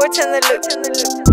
What's in the loop?